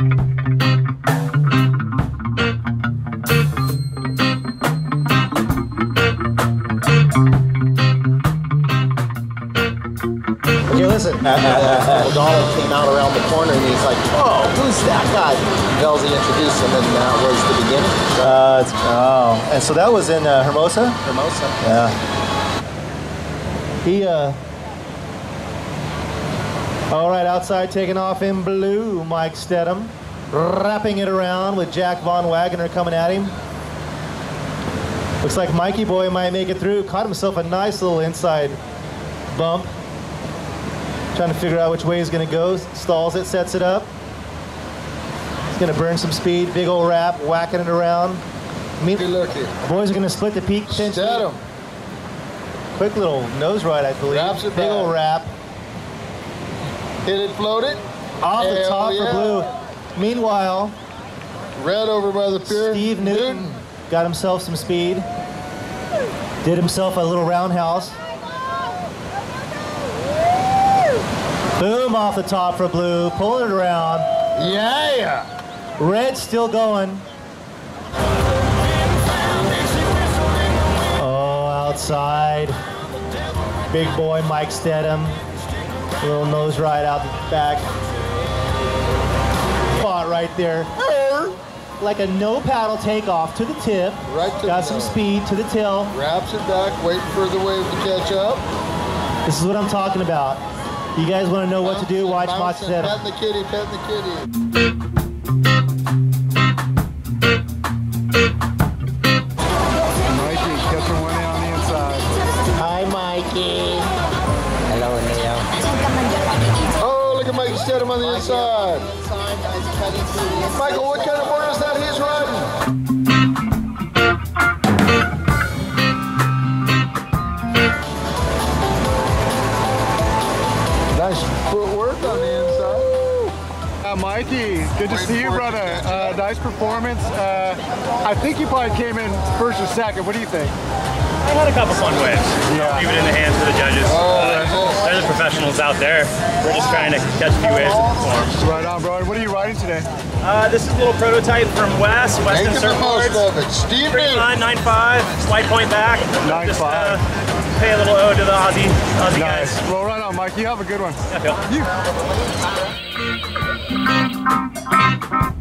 You listen, O'Donnell came out around the corner and he's like, "Whoa, who's that guy?" Belsey introduced him, and that was the beginning. Oh, and so that was in Hermosa? Hermosa. Yeah. He, all right, outside taking off in blue, Mike Stidham. Wrapping it around with Jack von Wagener coming at him. Looks like Mikey Boy might make it through. Caught himself a nice little inside bump. Trying to figure out which way he's going to go. Stalls it, sets it up. He's going to burn some speed. Big old wrap, whacking it around. The boys are going to split the peak. Stidham. Quick little nose ride, I believe. Wraps it. Big old wrap. Hit it, float it. Off the top for blue. Meanwhile, red over by the pier. Steve Newton got himself some speed. Did himself a little roundhouse. Boom, off the top for blue, pulling it around. Yeah! Red's still going. Oh, outside. Big boy Mike Stidham. Little nose ride out the back. Spot right there. Like a no paddle takeoff to the tip. Right to got some speed to the tail. Wraps it back, waiting for the wave to catch up. This is what I'm talking about. You guys want to know what to do? Watch Mike Stidham. Pet the kitty, pet the kitty. Mikey, got the one on the inside. Hi, Mikey. Hello, Neil. Oh, look at Mike Stidham on the inside. Michael, what kind of board is that he's riding? Footwork on the inside. Mikey, good to see you, brother. Nice performance. I think you probably came in first or second. What do you think? I had a couple fun waves. Yeah. Leave it in the hands of the judges. They're the professionals out there. We're just trying to catch a few waves and perform. Right on, brother. What are you riding today? This is a little prototype from Western Surfboards. Steve Newton. 9.5, slight point back. 9.5. Pay a little ode to the Aussie nice. Guys. Well, right on, Mike. You have a good one. Yeah, Phil.